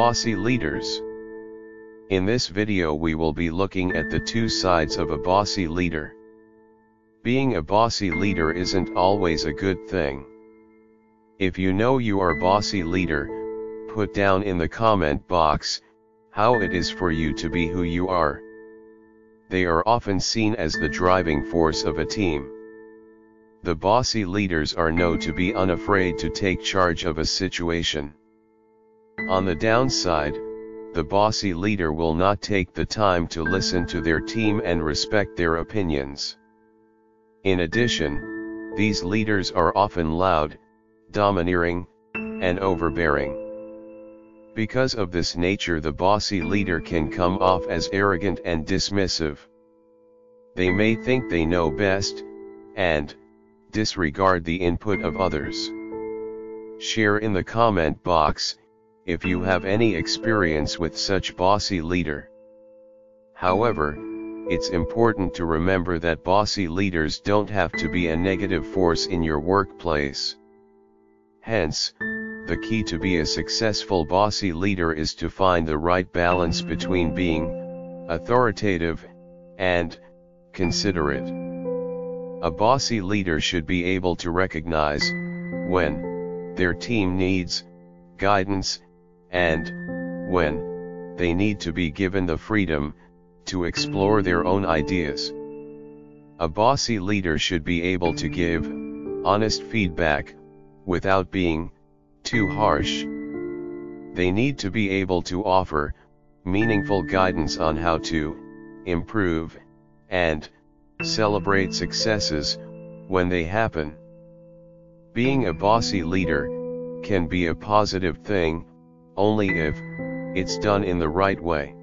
Bossy leaders. In this video we will be looking at the two sides of a bossy leader. Being a bossy leader isn't always a good thing. If you know you are a bossy leader, put down in the comment box how it is for you to be who you are. They are often seen as the driving force of a team. The bossy leaders are known to be unafraid to take charge of a situation. On the downside, the bossy leader will not take the time to listen to their team and respect their opinions. In addition, these leaders are often loud, domineering, and overbearing. Because of this nature, the bossy leader can come off as arrogant and dismissive. They may think they know best, and disregard the input of others. Share in the comment box if you have any experience with such bossy leader. However, it's important to remember that bossy leaders don't have to be a negative force in your workplace. Hence, the key to be a successful bossy leader is to find the right balance between being authoritative and considerate. A bossy leader should be able to recognize when their team needs guidance and when they need to be given the freedom to explore their own ideas. A bossy leader should be able to give honest feedback without being too harsh. They need to be able to offer meaningful guidance on how to improve and celebrate successes when they happen. Being a bossy leader can be a positive thing only if it's done in the right way.